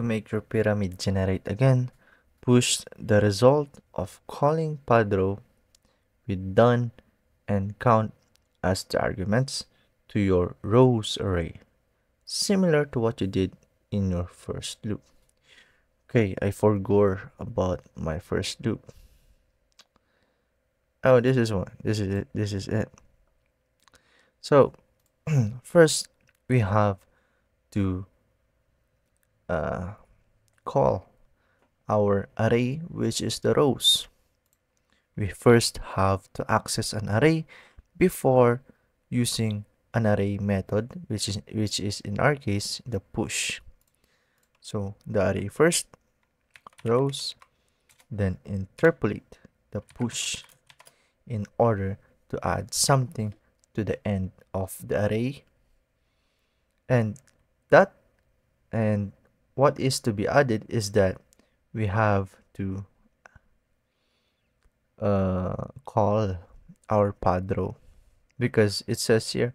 to make your pyramid generate again, push the result of calling Padro with done and count as the arguments to your rows array, similar to what you did in your first loop. Okay, I forgot about my first loop. Oh, this is one. This is it. This is it. So first we have to call our array, which is the rows. We first have to access an array before using an array method, which is in our case the push. So the array first, rows, then interpolate the push in order to add something to the end of the array, and what is to be added is that we have to call our Padro, because it says here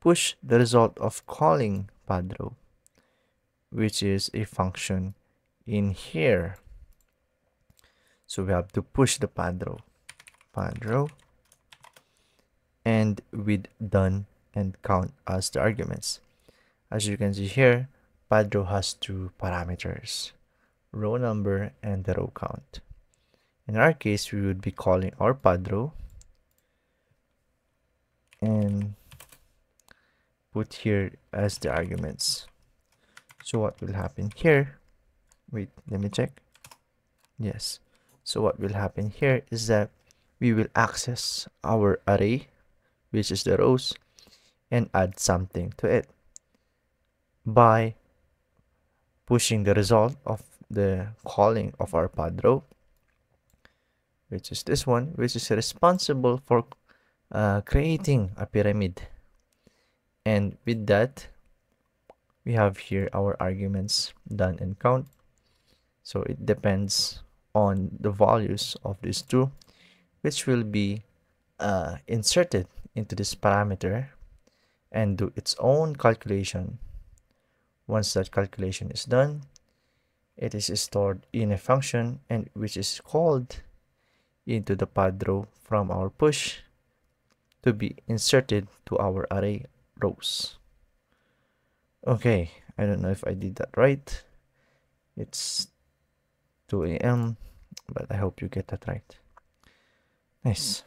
push the result of calling Padro, which is a function in here. So we have to push the Padro and with done and count as the arguments. As you can see here, Padro has two parameters, row number and the row count. In our case, we would be calling our Padro and put here as the arguments. So what will happen here, wait, let me check. Yes, so what will happen here is that we will access our array, which is the rows, and add something to it by pushing the result of the calling of our Padro, which is this one, which is responsible for creating a pyramid. And with that, we have here our arguments done and count. So it depends on the values of these two, which will be inserted into this parameter and do its own calculation. Once that calculation is done, it is stored in a function and which is called into the Padro from our push to be inserted to our array rows. Okay, I don't know if I did that right. It's 2 a.m. but I hope you get that right. Nice.